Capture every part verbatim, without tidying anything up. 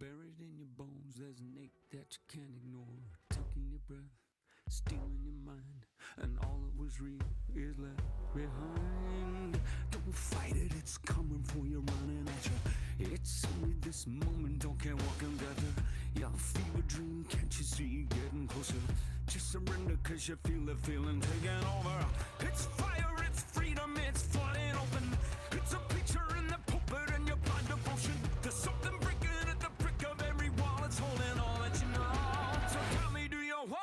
buried in your bones, there's an ache that you can't ignore. Taking your breath, stealing your mind, and all that was real is left behind. Don't fight it, it's coming for you, running at you. It's only this moment, don't care what can gather. Your fever dream, can't you see it getting closer? Just surrender, cause you feel the feeling taking over. It's fire, it's freedom, it's flooding open. It's a picture in the pulpit and your blind devotion. There's something breaking at the brick of every wall, it's holding all that you know. So tell me, do you want?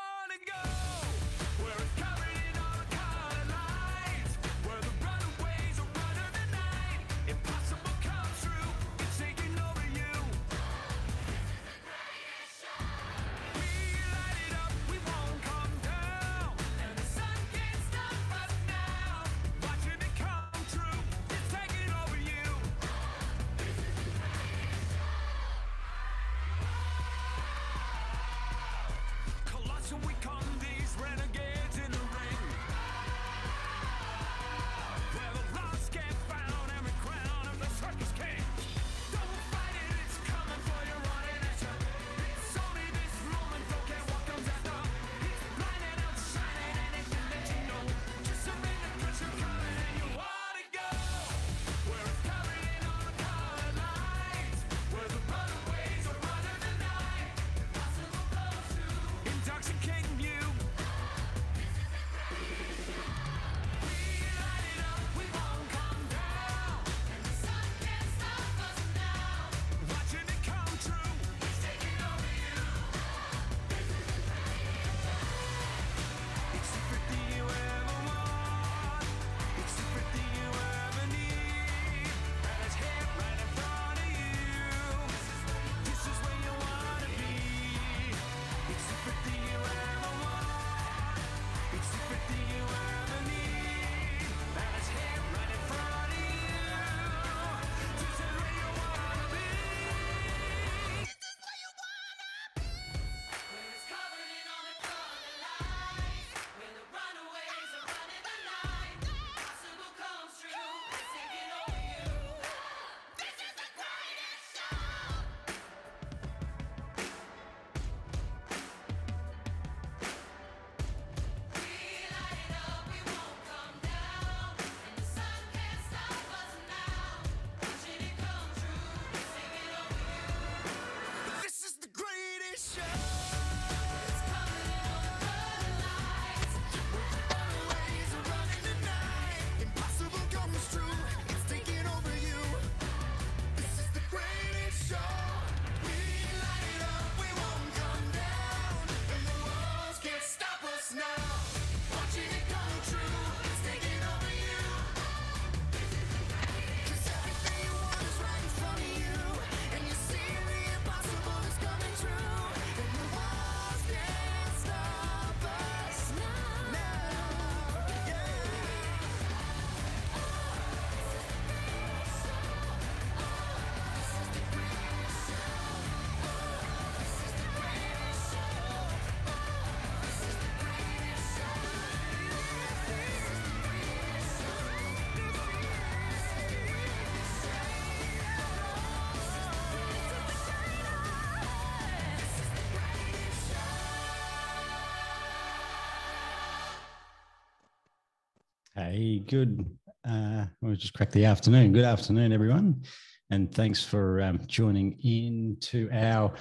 Hey, good. Uh, we'll just crack the afternoon. Good afternoon, everyone. And thanks for um, joining in to our,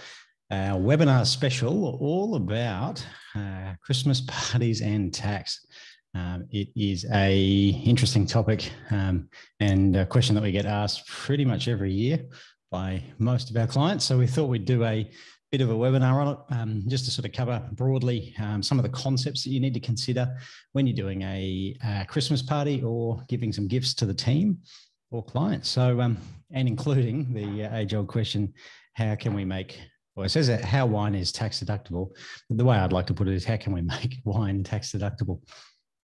our webinar special all about uh, Christmas parties and tax. Um, it is a interesting topic um, and a question that we get asked pretty much every year by most of our clients. So we thought we'd do a bit of a webinar on it, um, just to sort of cover broadly um, some of the concepts that you need to consider when you're doing a, a Christmas party or giving some gifts to the team or clients. So, um, and including the uh, age-old question, how can we make, well, it says that how wine is tax deductible. But the way I'd like to put it is, how can we make wine tax deductible?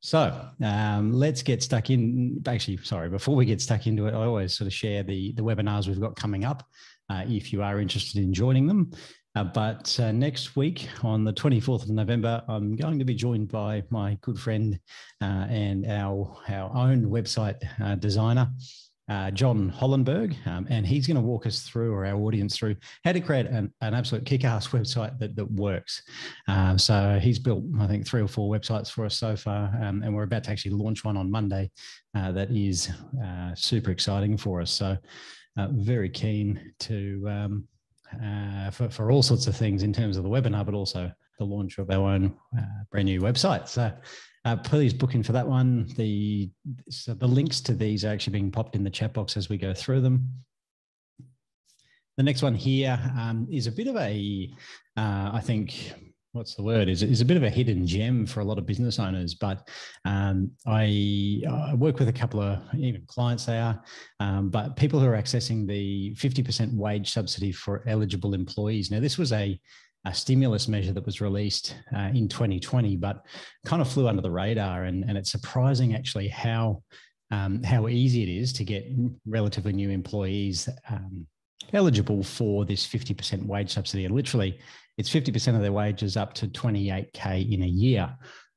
So um, let's get stuck in. Actually, sorry, before we get stuck into it, I always sort of share the, the webinars we've got coming up uh, if you are interested in joining them. Uh, but uh, next week on the twenty-fourth of November, I'm going to be joined by my good friend uh, and our, our own website uh, designer, uh, John Hollenberg, um, and he's going to walk us through, or our audience through, how to create an, an absolute kick-ass website that, that works. Um, so he's built, I think, three or four websites for us so far, um, and we're about to actually launch one on Monday uh, that is uh, super exciting for us. So uh, very keen to um, uh, for, for all sorts of things in terms of the webinar, but also the launch of our own uh, brand new website. So uh, please book in for that one. The, so the links to these are actually being popped in the chat box as we go through them. The next one here um, is a bit of a, uh, I think, what's the word, is, is a bit of a hidden gem for a lot of business owners. But um, I, I work with a couple of even clients they are, um, but people who are accessing the fifty percent wage subsidy for eligible employees. Now, this was a a stimulus measure that was released uh, in twenty twenty, but kind of flew under the radar. And, and it's surprising actually how, um, how easy it is to get relatively new employees um, eligible for this fifty percent wage subsidy. And literally it's fifty percent of their wages up to twenty-eight K in a year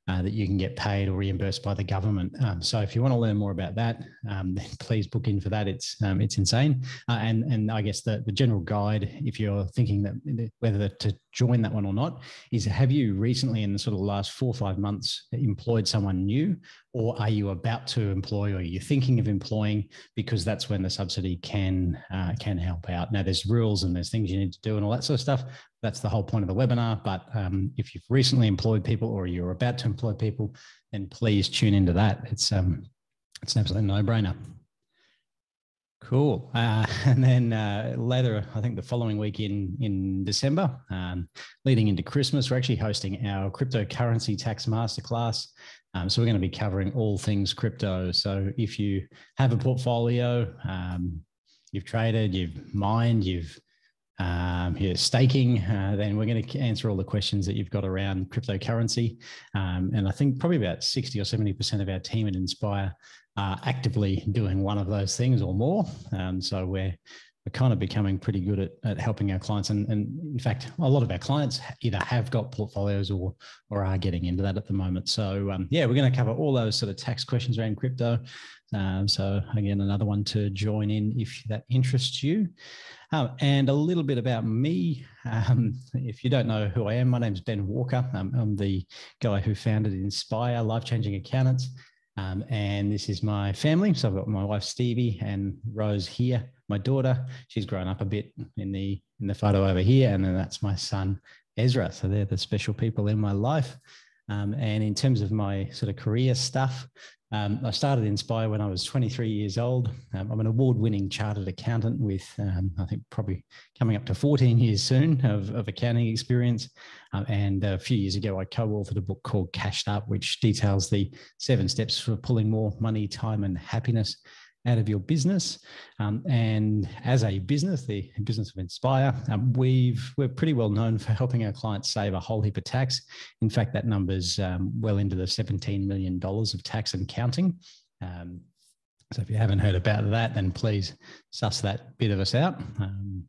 uh, that you can get paid or reimbursed by the government. Um, so if you want to learn more about that, um, then please book in for that. It's, um, it's insane. Uh, and, and I guess the, the general guide, if you're thinking that whether to join that one or not, is have you recently in the sort of last four or five months employed someone new, or are you about to employ, or you're thinking of employing, because that's when the subsidy can, uh, can help out. Now there's rules and there's things you need to do and all that sort of stuff. That's the whole point of the webinar. But um, if you've recently employed people or you're about to employ people, then please tune into that. It's, um, it's an absolute no-brainer. Cool. Uh, and then uh, later, I think the following week in, in December, um, leading into Christmas, we're actually hosting our cryptocurrency tax masterclass. Um, so we're going to be covering all things crypto. So if you have a portfolio, um, you've traded, you've mined, you've um, yeah, staking, uh, then we're going to answer all the questions that you've got around cryptocurrency. Um, and I think probably about sixty or seventy percent of our team at Inspire are actively doing one of those things or more. Um, so we're, we're kind of becoming pretty good at, at helping our clients. And, and in fact, a lot of our clients either have got portfolios or, or are getting into that at the moment. So um, yeah, we're going to cover all those sort of tax questions around crypto. Um, so again, another one to join in if that interests you. Um, and a little bit about me. Um, if you don't know who I am, my name's Ben Walker. I'm, I'm the guy who founded Inspire Life Changing Accountants. Um, and this is my family. So I've got my wife, Stevie, and Rose here, my daughter. She's grown up a bit in the, in the photo over here. And then that's my son, Ezra. So they're the special people in my life. Um, and in terms of my sort of career stuff, um, I started Inspire when I was twenty-three years old. Um, I'm an award-winning chartered accountant with, um, I think, probably coming up to fourteen years soon of, of accounting experience. Um, and a few years ago, I co-authored a book called Cashed Up, which details the seven steps for pulling more money, time, and happiness out of your business. Um, and as a business, the business of Inspire, um, we've, we're pretty well known for helping our clients save a whole heap of tax. In fact, that number's um, well into the seventeen million dollars of tax and counting. Um, so if you haven't heard about that, then please suss that bit of us out. Um,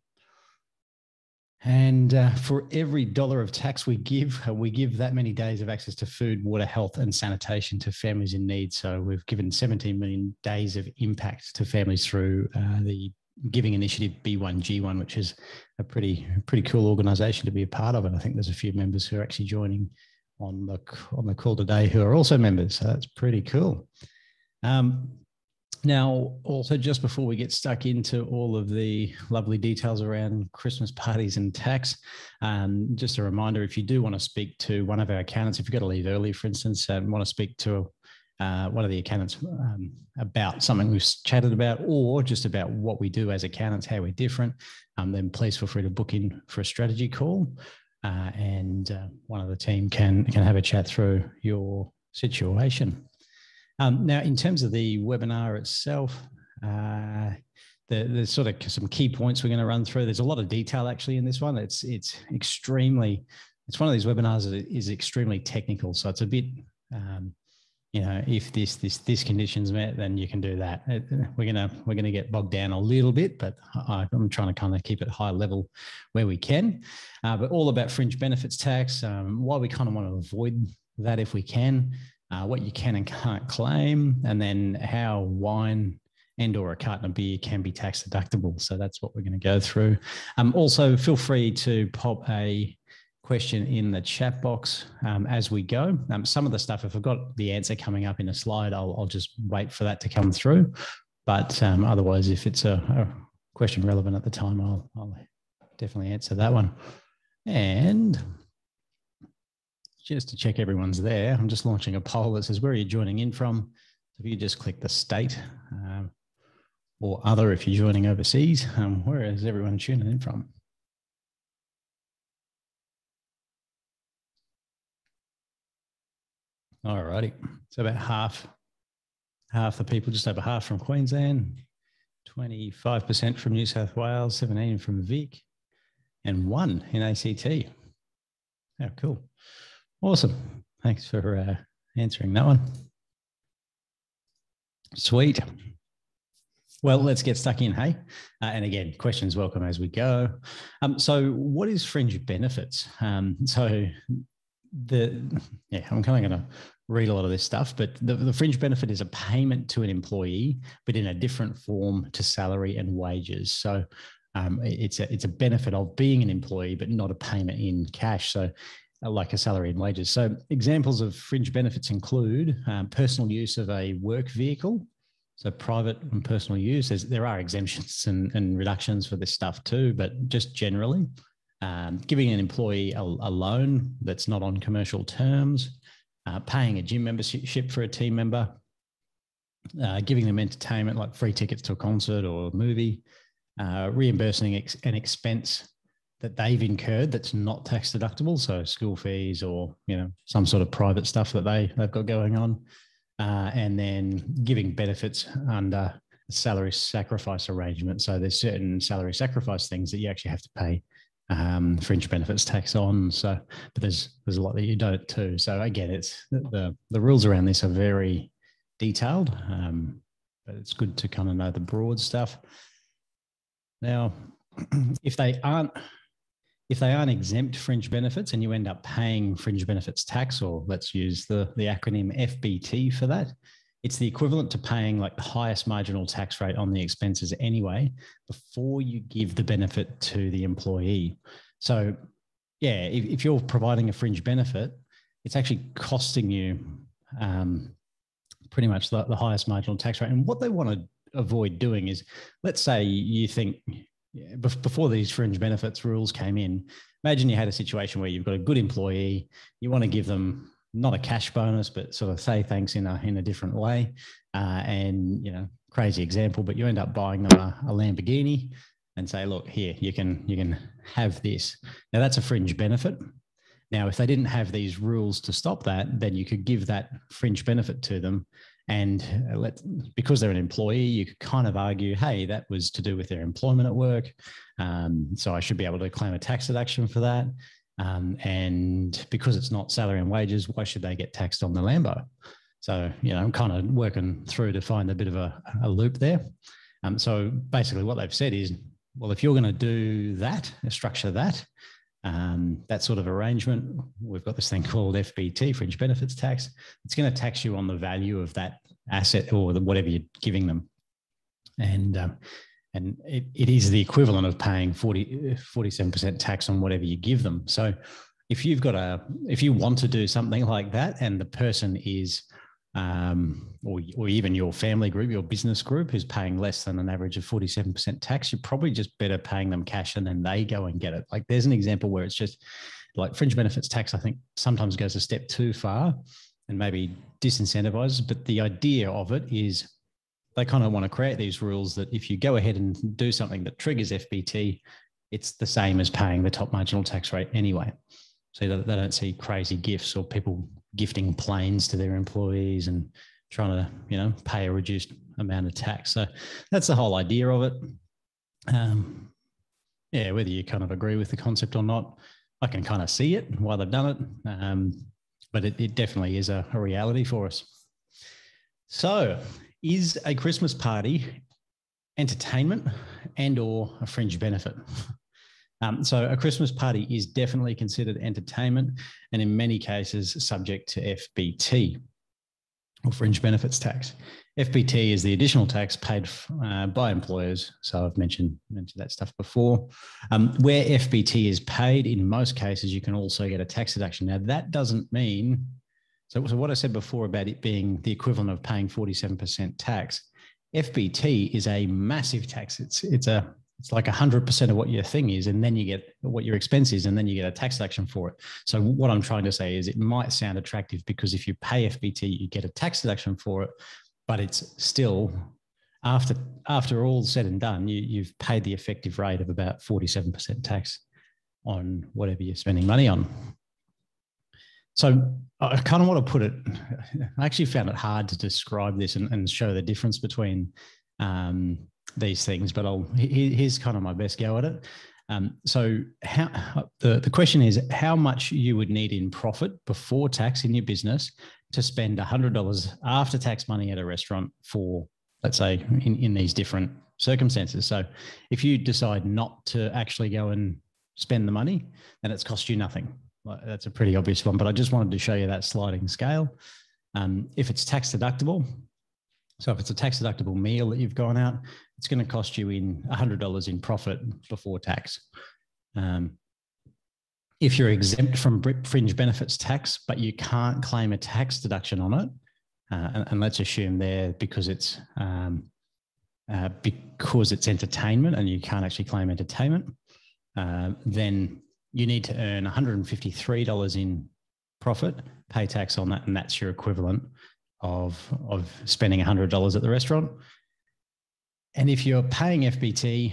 And uh, for every dollar of tax we give, we give that many days of access to food, water, health, and sanitation to families in need. So we've given seventeen million days of impact to families through uh, the giving initiative B one G one, which is a pretty pretty cool organisation to be a part of. And I think there's a few members who are actually joining on the on the call today who are also members. So that's pretty cool. Um, Now, also, just before we get stuck into all of the lovely details around Christmas parties and tax, um, just a reminder, if you do want to speak to one of our accountants, if you've got to leave early, for instance, and want to speak to uh, one of the accountants um, about something we've chatted about or just about what we do as accountants, how we're different, um, then please feel free to book in for a strategy call uh, and uh, one of the team can, can have a chat through your situation. Um, now, in terms of the webinar itself, uh, the, there's sort of some key points we're going to run through. There's a lot of detail actually in this one. It's it's extremely, it's one of these webinars that is extremely technical. So it's a bit, um, you know, if this this this condition's met, then you can do that. It, we're gonna we're gonna get bogged down a little bit, but I, I'm trying to kind of keep it high level where we can. Uh, but all about fringe benefits tax, um, why we kind of want to avoid that if we can. Uh, what you can and can't claim, and then how wine and or a carton of beer can be tax deductible. So that's what we're going to go through. Um, also, feel free to pop a question in the chat box um, as we go. Um, some of the stuff, if I've got the answer coming up in a slide, I'll, I'll just wait for that to come through. But um, otherwise, if it's a, a question relevant at the time, I'll, I'll definitely answer that one. And just to check everyone's there, I'm just launching a poll that says, where are you joining in from? So if you just click the state um, or other, if you're joining overseas, um, where is everyone tuning in from? All righty. So about half, half the people, just over half from Queensland, twenty-five percent from New South Wales, seventeen from Vic, and one in A C T. Oh, cool. Awesome. Thanks for uh, answering that one. Sweet. Well, let's get stuck in, hey? Uh, and again, questions welcome as we go. Um, so what is fringe benefits? Um, so the, yeah, I'm kind of going to read a lot of this stuff, but the, the fringe benefit is a payment to an employee, but in a different form to salary and wages. So Um, it's a, it's a benefit of being an employee, but not a payment in cash. So uh, like a salary and wages. So examples of fringe benefits include um, personal use of a work vehicle. So private and personal use, there are exemptions and, and reductions for this stuff too, but just generally um, giving an employee a, a loan that's not on commercial terms, uh, paying a gym membership for a team member, uh, giving them entertainment like free tickets to a concert or a movie, Uh, reimbursing ex an expense that they've incurred that's not tax deductible, so school fees or you know some sort of private stuff that they they've got going on, uh, and then giving benefits under salary sacrifice arrangement. So there's certain salary sacrifice things that you actually have to pay um, fringe benefits tax on. So, but there's there's a lot that you don't too. So again, it's the the rules around this are very detailed, um, but it's good to kind of know the broad stuff. Now, if they aren't if they aren't exempt fringe benefits and you end up paying fringe benefits tax, or let's use the, the acronym F B T for that, it's the equivalent to paying like the highest marginal tax rate on the expenses anyway, before you give the benefit to the employee. So yeah, if, if you're providing a fringe benefit, it's actually costing you um, pretty much the, the highest marginal tax rate. And what they want to avoid doing is, let's say you think before these fringe benefits rules came in, imagine you had a situation where you've got a good employee, you want to give them not a cash bonus, but sort of say thanks in a, in a different way. Uh, and, you know, crazy example, but you end up buying them a, a Lamborghini and say, look, here, you can, you can have this. Now that's a fringe benefit. Now, if they didn't have these rules to stop that, then you could give that fringe benefit to them. And let, because they're an employee, you could kind of argue, hey, that was to do with their employment at work. Um, so I should be able to claim a tax deduction for that. Um, and because it's not salary and wages, why should they get taxed on the Lambo? So, you know, I'm kind of working through to find a bit of a, a loop there. Um, so basically what they've said is, well, if you're going to do that, structure that, Um, that sort of arrangement, we've got this thing called F B T, fringe benefits tax. It's going to tax you on the value of that asset or the, whatever you're giving them. And um, and it, it is the equivalent of paying forty, forty-seven percent tax on whatever you give them. So if you've got a, if you want to do something like that and the person is, um, or, or even your family group, your business group is paying less than an average of forty-seven percent tax, you're probably just better paying them cash and then they go and get it. Like there's an example where it's just like fringe benefits tax, I think sometimes goes a step too far and maybe disincentivizes. But the idea of it is they kind of want to create these rules that if you go ahead and do something that triggers F B T, it's the same as paying the top marginal tax rate anyway. So they don't see crazy gifts or people gifting planes to their employees and trying to, you know, pay a reduced amount of tax. So that's the whole idea of it. Um, yeah, whether you kind of agree with the concept or not, I can kind of see it why they've done it, um, but it, it definitely is a, a reality for us. So is a Christmas party entertainment and or a fringe benefit? Um, so a Christmas party is definitely considered entertainment and in many cases subject to F B T. or fringe benefits tax. F B T is the additional tax paid uh, by employers. So I've mentioned, mentioned that stuff before. Um, where F B T is paid, in most cases, you can also get a tax deduction. Now, that doesn't mean, so, so what I said before about it being the equivalent of paying forty-seven percent tax, F B T is a massive tax. It's, it's, a, it's like one hundred percent of what your thing is, and then you get what your expense is, and then you get a tax deduction for it. So what I'm trying to say is it might sound attractive because if you pay F B T, you get a tax deduction for it, but it's still, after after all said and done, you, you've paid the effective rate of about forty-seven percent tax on whatever you're spending money on. So I kind of want to put it, I actually found it hard to describe this and, and show the difference between um, these things, but I'll, here's kind of my best go at it. Um, so how, the, the question is how much you would need in profit before tax in your business to spend one hundred dollars after tax money at a restaurant for, let's say, in, in these different circumstances. So if you decide not to actually go and spend the money, then it's cost you nothing. That's a pretty obvious one, but I just wanted to show you that sliding scale. Um, if it's tax deductible, so if it's a tax deductible meal that you've gone out, it's going to cost you in one hundred dollars in profit before tax. Um, if you're exempt from fringe benefits tax, but you can't claim a tax deduction on it, uh, and, and let's assume there because it's um, uh, because it's entertainment and you can't actually claim entertainment, uh, then you need to earn one hundred fifty-three dollars in profit, pay tax on that, and that's your equivalent of, of spending one hundred dollars at the restaurant. And if you're paying F B T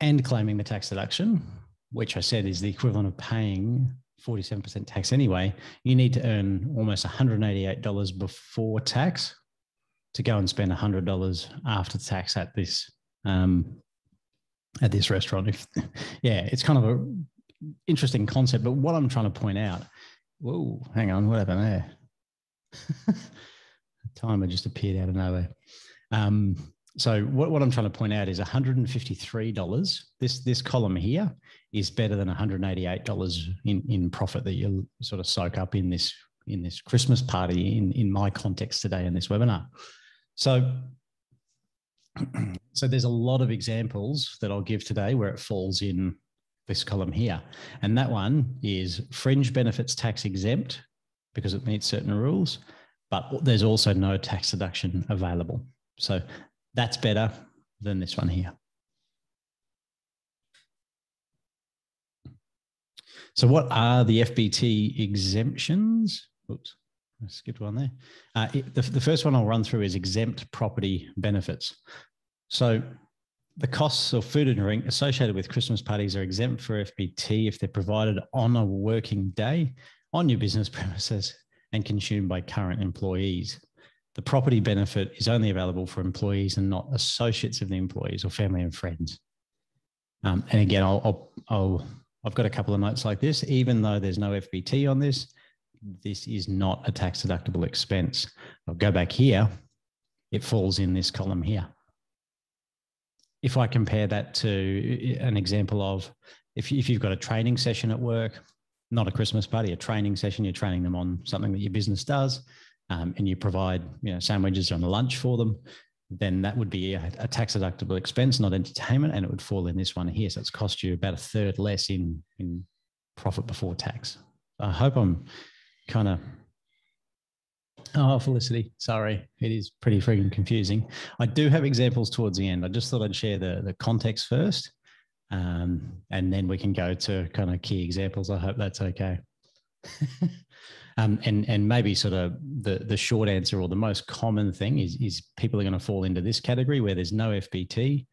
and claiming the tax deduction, which I said is the equivalent of paying forty-seven percent tax anyway, you need to earn almost one hundred eighty-eight dollars before tax to go and spend one hundred dollars after tax at this um, at this restaurant. If, yeah, it's kind of an interesting concept, but what I'm trying to point out, whoa, hang on, what happened there? Timer just appeared out of nowhere. Um, so what, what I'm trying to point out is one hundred fifty-three dollars. This this column here is better than one hundred eighty-eight dollars in, in profit that you'll sort of soak up in this in this Christmas party in, in my context today in this webinar. So, so there's a lot of examples that I'll give today where it falls in this column here. And that one is fringe benefits tax exempt because it meets certain rules, but there's also no tax deduction available. So that's better than this one here. So what are the F B T exemptions? Oops, I skipped one there. Uh, it, the, the first one I'll run through is exempt property benefits. So the costs of food and drink associated with Christmas parties are exempt for F B T if they're provided on a working day on your business premises and consumed by current employees. The property benefit is only available for employees and not associates of the employees or family and friends. Um, and again, I'll, I'll, I'll, I've got a couple of notes like this. Even though there's no F B T on this, this is not a tax deductible expense. I'll go back here. It falls in this column here. If I compare that to an example of, if, if you've got a training session at work, not a Christmas party, a training session, you're training them on something that your business does, um, and you provide you know, sandwiches and lunch for them, then that would be a, a tax deductible expense, not entertainment, and it would fall in this one here. So it's cost you about a third less in, in profit before tax. I hope I'm kind of, oh, Felicity, sorry. It is pretty freaking confusing. I do have examples towards the end. I just thought I'd share the, the context first. Um, and then we can go to kind of key examples. I hope that's okay. um, and, and maybe sort of the, the short answer or the most common thing is, is people are going to fall into this category where there's no F B T,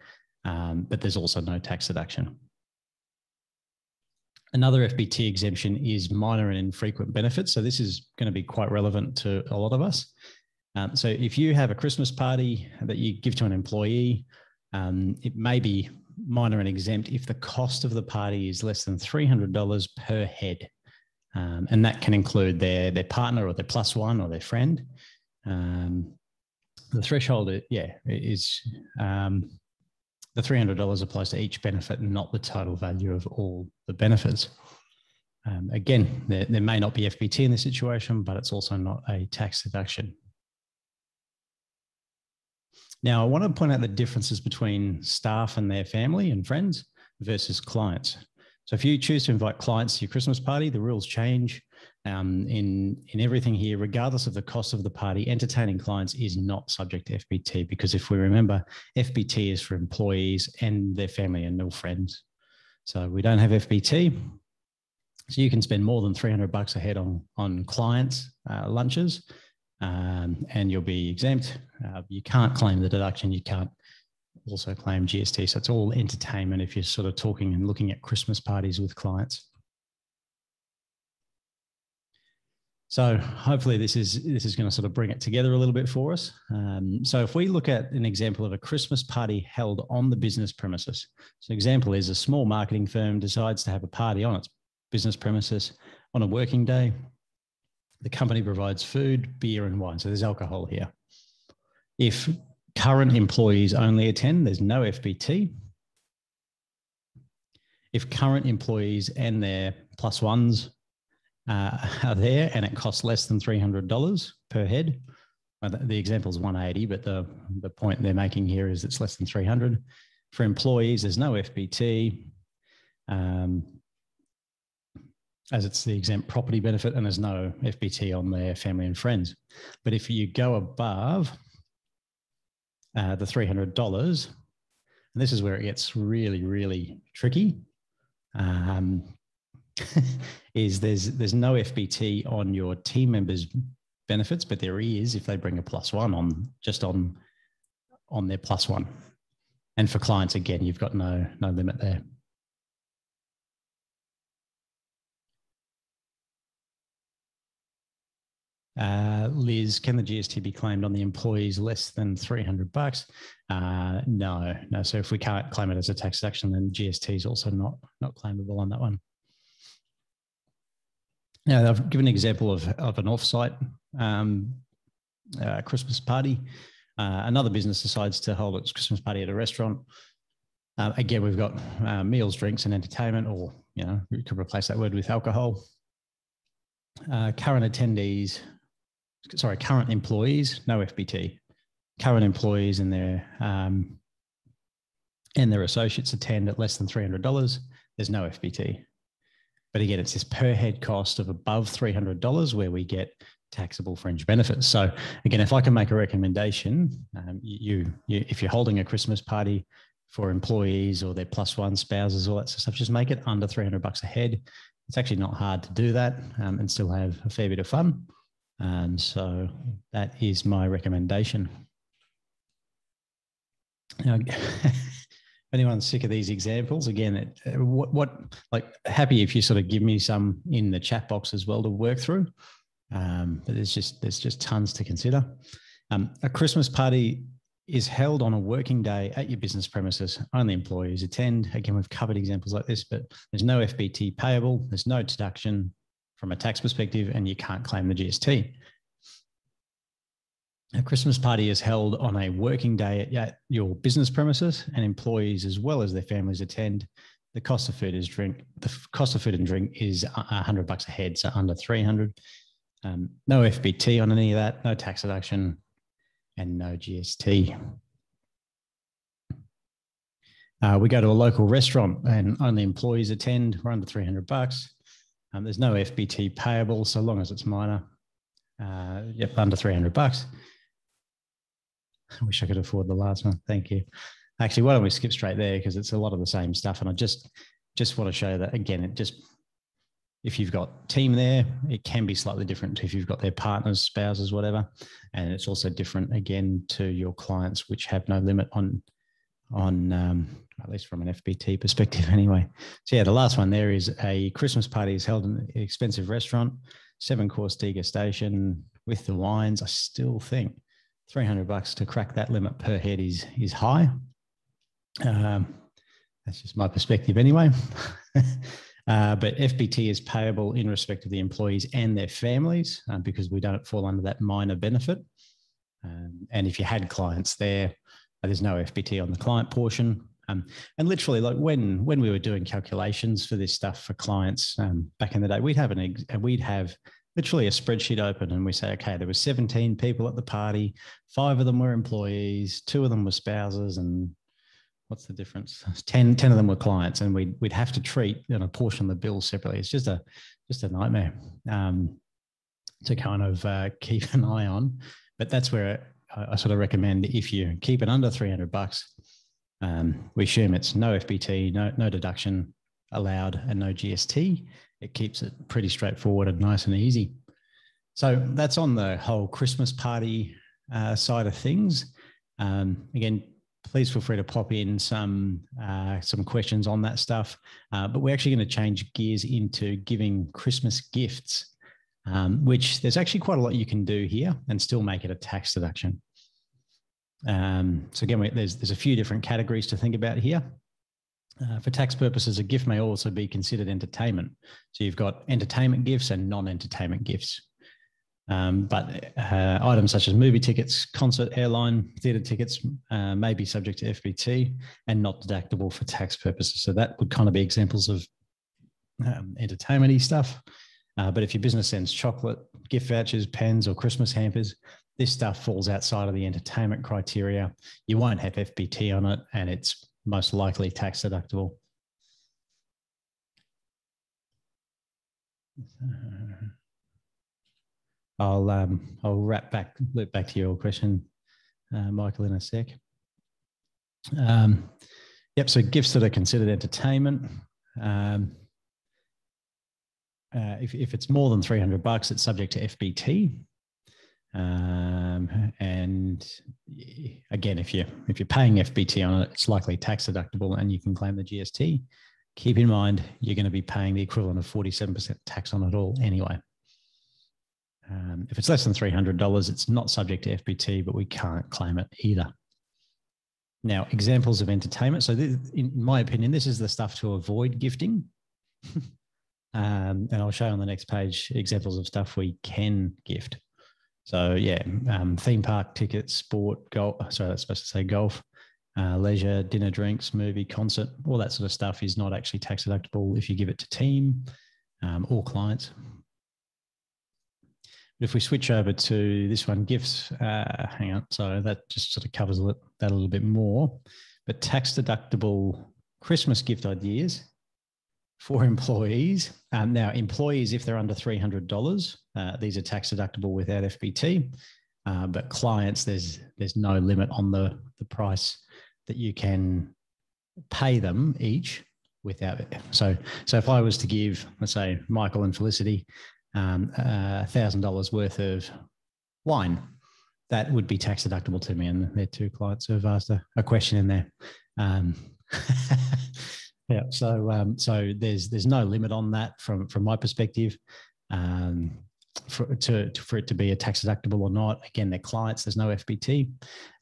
um, but there's also no tax deduction. Another F B T exemption is minor and infrequent benefits. So this is going to be quite relevant to a lot of us. Um, so if you have a Christmas party that you give to an employee, um, it may be minor and exempt if the cost of the party is less than three hundred dollars per head. Um, and that can include their, their partner or their plus one or their friend. Um, the threshold, yeah, is um, the three hundred dollars applies to each benefit, not the total value of all the benefits. Um, again, there, there may not be F B T in this situation, but it's also not a tax deduction. Now, I want to point out the differences between staff and their family and friends versus clients. So if you choose to invite clients to your Christmas party, the rules change um, in, in everything here, regardless of the cost of the party. Entertaining clients is not subject to F B T, because if we remember, F B T is for employees and their family and no friends. So we don't have F B T. So you can spend more than three hundred bucks a head on, on clients' uh, lunches, um, and you'll be exempt. Uh, you can't claim the deduction. You can't also claim G S T. So it's all entertainment if you're sort of talking and looking at Christmas parties with clients. So hopefully this is, this is going to sort of bring it together a little bit for us. Um, so if we look at an example of a Christmas party held on the business premises. So example is a small marketing firm decides to have a party on its business premises on a working day. The company provides food, beer and wine. So there's alcohol here. If current employees only attend, there's no F B T. If current employees and their plus ones Uh, are there, and it costs less than three hundred dollars per head. Well, the, the example is one eighty, but the, the point they're making here is it's less than three hundred. For employees, there's no F B T, um, as it's the exempt property benefit, and there's no F B T on their family and friends. But if you go above uh, the three hundred dollars, and this is where it gets really, really tricky, um, is there's there's no F B T on your team members' benefits, but there is if they bring a plus one on just on on their plus one. And for clients, again, you've got no no limit there. Uh, Liz, can the G S T be claimed on the employees less than three hundred bucks? Uh, no, no. So if we can't claim it as a tax deduction, then G S T is also not not claimable on that one. Now, I've given an example of, of an off-site um, uh, Christmas party. Uh, another business decides to hold its Christmas party at a restaurant. Uh, again, we've got uh, meals, drinks, and entertainment, or, you know, you could replace that word with alcohol. Uh, current attendees, sorry, current employees, no F B T. Current employees and their, um, and their associates attend at less than three hundred dollars. There's no F B T. But again, it's this per head cost of above three hundred dollars where we get taxable fringe benefits. So again, if I can make a recommendation, um, you, you if you're holding a Christmas party for employees or their plus one spouses, all that sort of stuff, just make it under three hundred bucks a head. It's actually not hard to do that um, and still have a fair bit of fun. Um, so that is my recommendation. Now, anyone's sick of these examples, again, what, what, like, happy if you sort of give me some in the chat box as well to work through. Um, but there's just, there's just tons to consider. Um, a Christmas party is held on a working day at your business premises. Only employees attend. Again, we've covered examples like this, but there's no F B T payable. There's no deduction from a tax perspective, and you can't claim the G S T. A Christmas party is held on a working day at your business premises, and employees as well as their families attend. The cost of food is drink. The cost of food and drink is one hundred bucks a head, so under three hundred. Um, no F B T on any of that, no tax deduction, and no G S T. Uh, we go to a local restaurant, and only employees attend. We're under three hundred bucks. Um, there's no F B T payable, so long as it's minor. Uh, yep, under three hundred bucks. I wish I could afford the last one. Thank you. Actually, why don't we skip straight there, because it's a lot of the same stuff. And I just, just want to show that, again, it just, if you've got team there, it can be slightly different if you've got their partners, spouses, whatever. And it's also different, again, to your clients, which have no limit on, on um, at least from an F B T perspective anyway. So yeah, the last one there is a Christmas party is held in an expensive restaurant, seven-course degustation with the wines. I still think three hundred bucks to crack that limit per head is, is high. Um, that's just my perspective anyway. uh, but F B T is payable in respect of the employees and their families um, because we don't fall under that minor benefit. Um, and if you had clients there, there's no F B T on the client portion. Um, and literally, like when when we were doing calculations for this stuff for clients um, back in the day, we'd have an we'd have literally a spreadsheet open, and we say, okay, there were seventeen people at the party. Five of them were employees, two of them were spouses, and what's the difference? ten, ten of them were clients, and we'd, we'd have to treat and you know, portion the bill separately. It's just a, just a nightmare um, to kind of uh, keep an eye on. But that's where I, I sort of recommend if you keep it under three hundred bucks, um, we assume it's no F B T, no, no deduction allowed, and no G S T. It keeps it pretty straightforward and nice and easy. So that's on the whole Christmas party uh, side of things. Um, again, please feel free to pop in some uh, some questions on that stuff. Uh, but we're actually going to change gears into giving Christmas gifts, um, which there's actually quite a lot you can do here and still make it a tax deduction. Um, so again, we, there's, there's a few different categories to think about here. Uh, for tax purposes, a gift may also be considered entertainment. So you've got entertainment gifts and non-entertainment gifts. Um, but uh, items such as movie tickets, concert, airline, theatre tickets uh, may be subject to F B T and not deductible for tax purposes. So that would kind of be examples of um, entertainment-y stuff. Uh, but if your business sends chocolate, gift vouchers, pens, or Christmas hampers, this stuff falls outside of the entertainment criteria. You won't have F B T on it, and it's most likely tax deductible. I'll um, I'll wrap back loop back to your question, uh, Michael, in a sec. Um, yep. So gifts that are considered entertainment. Um, uh, if if it's more than three hundred bucks, it's subject to F B T. Um, and again, if you if you're paying F B T on it, it's likely tax deductible, and you can claim the G S T. Keep in mind, you're going to be paying the equivalent of forty-seven percent tax on it all anyway. Um, if it's less than three hundred dollars, it's not subject to F B T, but we can't claim it either. Now, examples of entertainment. So this, in my opinion, this is the stuff to avoid gifting. um, and I'll show you on the next page examples of stuff we can gift. So yeah, um, theme park tickets, sport, golf, sorry, that's supposed to say golf, uh, leisure, dinner, drinks, movie, concert, all that sort of stuff is not actually tax deductible if you give it to team um, or clients. If we switch over to this one, gifts, uh, hang on, so that just sort of covers that a little bit more. But tax deductible Christmas gift ideas for employees. Um, now, employees, if they're under three hundred dollars, uh, these are tax deductible without F B T. Uh, but clients, there's there's no limit on the, the price that you can pay them each without it. So, so if I was to give, let's say, Michael and Felicity, um a thousand dollars worth of wine, that would be tax deductible to me, and their two clients who have asked a, a question in there. um yeah so um so there's there's no limit on that from from my perspective, um for to, to for it to be a tax deductible or not. Again, their clients, there's no F B T.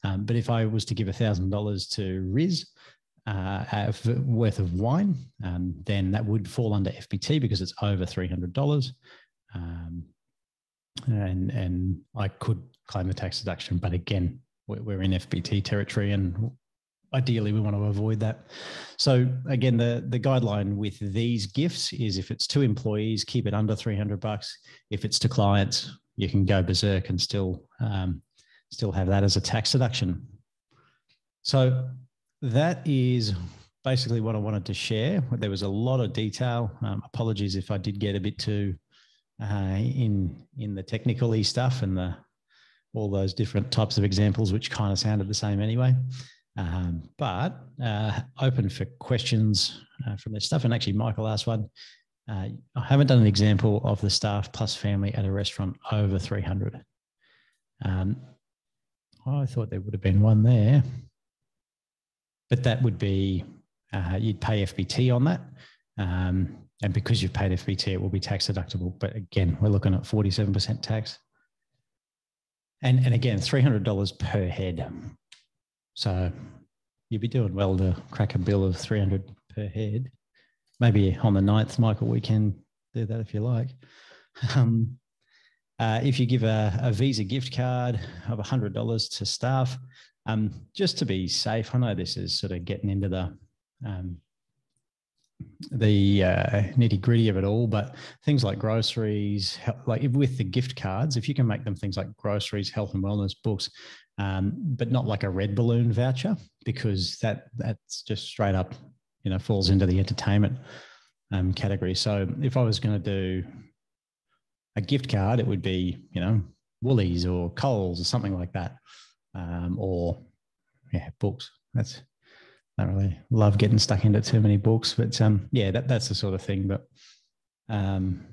um, but if I was to give a thousand dollars to Riz Uh, worth of wine, um, then that would fall under F B T because it's over three hundred dollars, um, and and I could claim the tax deduction. But again, we're in F B T territory, and ideally we want to avoid that. So again, the the guideline with these gifts is if it's to employees, keep it under three hundred bucks. If it's to clients, you can go berserk and still um, still have that as a tax deduction. So that is basically what I wanted to share. There was a lot of detail. Um, apologies if I did get a bit too uh, in in the technical-y stuff and the all those different types of examples, which kind of sounded the same anyway. Um, but uh, open for questions uh, from this stuff. And actually, Michael asked one. Uh, I haven't done an example of the staff plus family at a restaurant over three hundred. Um, I thought there would have been one there. But that would be, uh, you'd pay F B T on that. Um, and because you've paid F B T, it will be tax deductible. But again, we're looking at forty-seven percent tax. And, and again, three hundred dollars per head. So you'd be doing well to crack a bill of three hundred dollars per head. Maybe on the ninth, Michael, we can do that if you like. Um, uh, if you give a, a Visa gift card of one hundred dollars to staff, Um, just to be safe, I know this is sort of getting into the um, the uh, nitty gritty of it all, but things like groceries, like with the gift cards, if you can make them things like groceries, health and wellness, books, um, but not like a red balloon voucher, because that that's just straight up, you know, falls into the entertainment um, category. So if I was going to do a gift card, it would be, you know, Woolies or Coles or something like that, um, or yeah, books. That's I don't really love getting stuck into too many books, but um, yeah, that, that's the sort of thing. But um,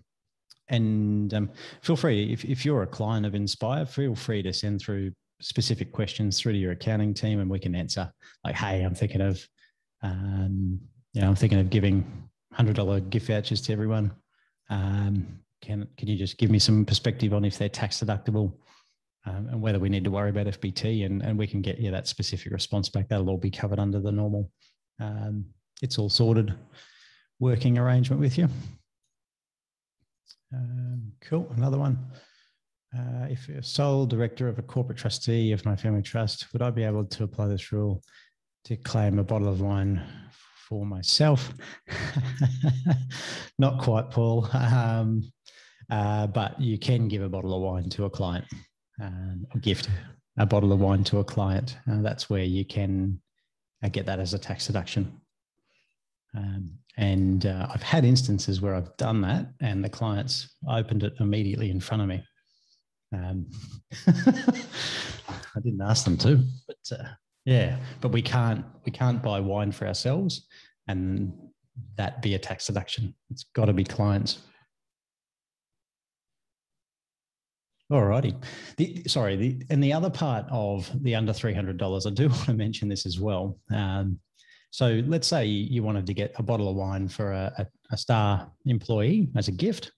and um, feel free, if, if you're a client of Inspire, feel free to send through specific questions through to your accounting team, and we can answer. Like, hey, I'm thinking of, um, you know, I'm thinking of giving one hundred dollar gift vouchers to everyone. Um, can can you just give me some perspective on if they're tax deductible? Um, and whether we need to worry about F B T, and, and we can get you yeah, that specific response back. That'll all be covered under the normal, um, it's all sorted working arrangement with you. Um, cool, another one. Uh, if you're sole director of a corporate trustee of my family trust, would I be able to apply this rule to claim a bottle of wine for myself? Not quite, Paul, um, uh, but you can give a bottle of wine to a client. Um, a gift, a bottle of wine to a client. Uh, that's where you can uh, get that as a tax deduction. Um, and uh, I've had instances where I've done that and the clients opened it immediately in front of me. Um, I didn't ask them to, but uh, yeah, but we can't, we can't buy wine for ourselves and that be a tax deduction. It's got to be clients. All righty. The, sorry. The, and the other part of the under three hundred dollars, I do want to mention this as well. Um, so let's say you wanted to get a bottle of wine for a, a, a star employee as a gift.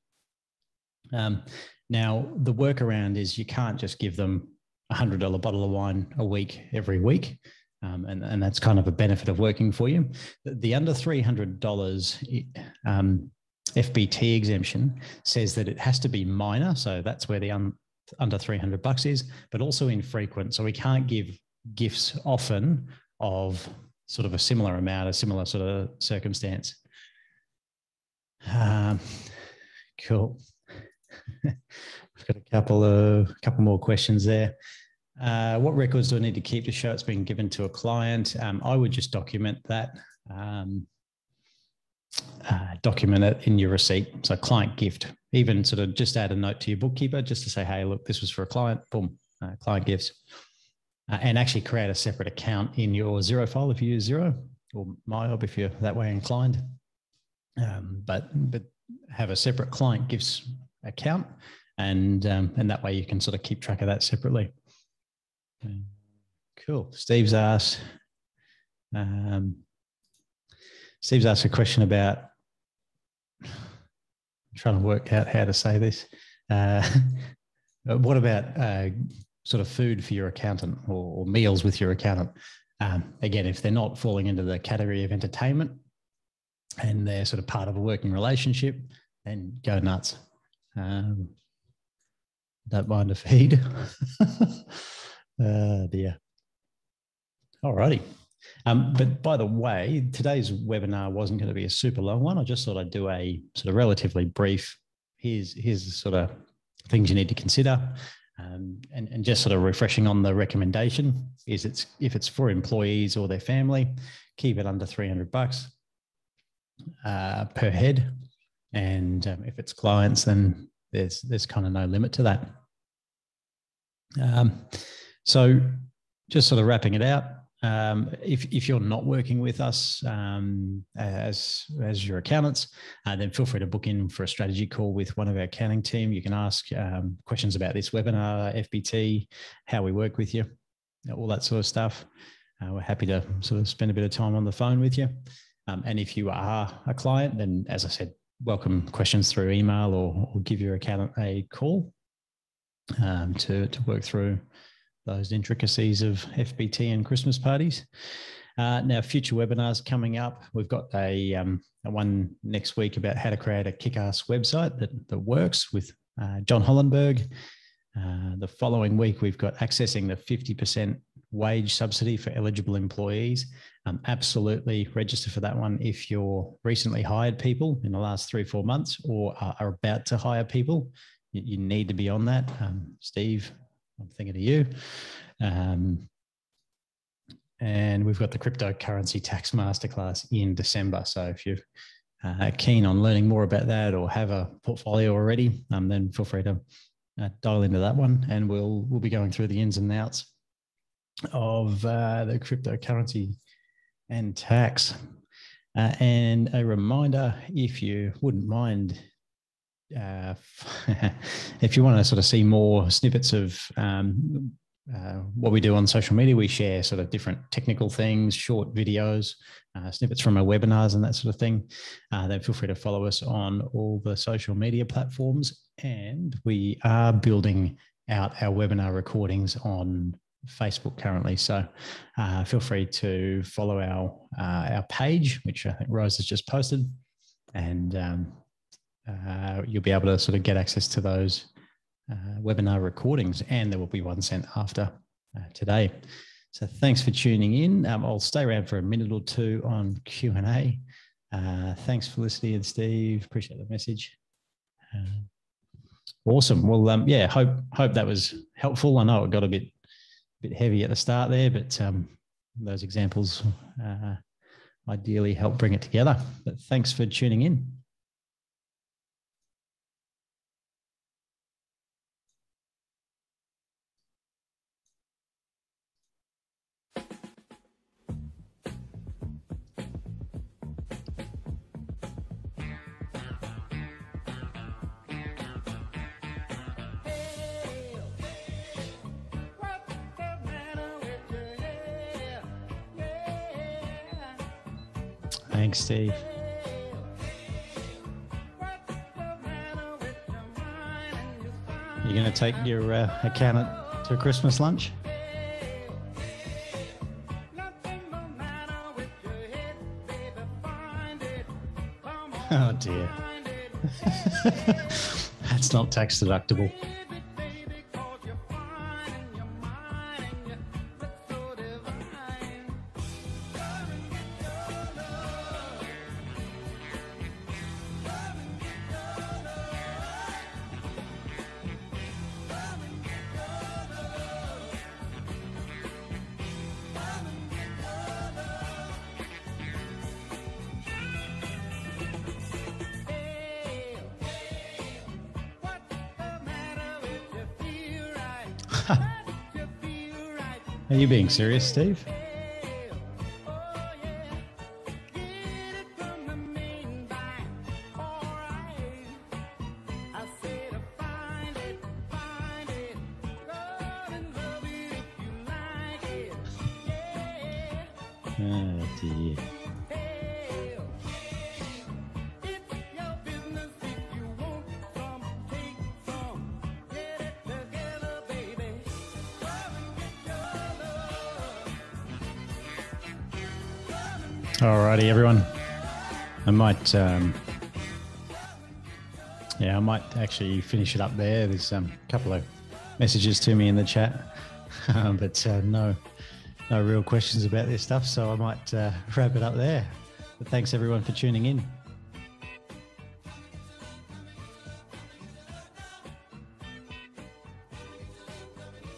Um, now, the workaround is you can't just give them a one hundred dollar bottle of wine a week every week. Um, and, and that's kind of a benefit of working for you. The, the under three hundred dollars um, F B T exemption says that it has to be minor, so that's where the un, under three hundred bucks is, but also infrequent. So we can't give gifts often of sort of a similar amount, a similar sort of circumstance. Um, cool. I've got a couple of couple more questions there. Uh, what records do I need to keep to show it's been given to a client? Um, I would just document that. Um, Uh, document it in your receipt. So client gift, even sort of just add a note to your bookkeeper just to say, hey, look, this was for a client, boom, uh, client gifts. Uh, and actually create a separate account in your Xero file if you use Xero, or Myob if you're that way inclined. Um, but but have a separate client gifts account, and, um, and that way you can sort of keep track of that separately. Okay. Cool. Steve's asked... Um, Steve's asked a question about, I'm trying to work out how to say this. Uh, what about uh, sort of food for your accountant, or, or meals with your accountant? Um, again, if they're not falling into the category of entertainment and they're sort of part of a working relationship, then go nuts. Um, don't mind a feed. Oh, dear. All righty. Um, but by the way, today's webinar wasn't going to be a super long one. I just thought I'd do a sort of relatively brief, here's, here's the sort of things you need to consider, um, and, and just sort of refreshing on the recommendation is it's, if it's for employees or their family, keep it under three hundred bucks uh, per head. And um, if it's clients, then there's, there's kind of no limit to that. Um, so just sort of wrapping it out. Um, if, if you're not working with us um, as, as your accountants, uh, then feel free to book in for a strategy call with one of our accounting team. You can ask um, questions about this webinar, F B T, how we work with you, all that sort of stuff. Uh, we're happy to sort of spend a bit of time on the phone with you. Um, and if you are a client, then as I said, welcome questions through email, or, or give your accountant a call um, to, to work through those intricacies of F B T and Christmas parties. Uh, now, future webinars coming up. We've got a, um, a one next week about how to create a kick-ass website that, that works with uh, John Hollenberg. Uh, the following week, we've got accessing the fifty percent wage subsidy for eligible employees. Um, absolutely register for that one if you're recently hired people in the last three, four months or are, are about to hire people. You, you need to be on that. Um, Steve, I'm thinking of you. Um, and we've got the cryptocurrency tax masterclass in December. So if you're uh, keen on learning more about that or have a portfolio already, um, then feel free to Uh, dial into that one, and we'll we'll be going through the ins and outs of uh, the cryptocurrency and tax. Uh, and a reminder, if you wouldn't mind, uh, if you want to sort of see more snippets of um, uh, what we do on social media, we share sort of different technical things, short videos, uh, snippets from our webinars and that sort of thing, uh, then feel free to follow us on all the social media platforms. And we are building out our webinar recordings on Facebook currently. So uh, feel free to follow our uh, our page, which I think Rose has just posted. And um, uh, you'll be able to sort of get access to those uh, webinar recordings. And there will be one sent after uh, today. So thanks for tuning in. Um, I'll stay around for a minute or two on Q and A. Uh, thanks, Felicity and Steve. Appreciate the message. Uh, Awesome. Well, um, yeah, hope hope that was helpful. I know it got a bit bit heavy at the start there, but um, those examples uh, ideally help bring it together. But thanks for tuning in. Thanks, Steve. You're going to take your uh, accountant to a Christmas lunch? Oh, dear. That's not tax deductible. Are you being serious, Steve? Oh, dear. Alrighty, everyone. I might, um, yeah, I might actually finish it up there. There's um, a couple of messages to me in the chat, um, but uh, no, no real questions about this stuff. So I might uh, wrap it up there. But thanks everyone for tuning in.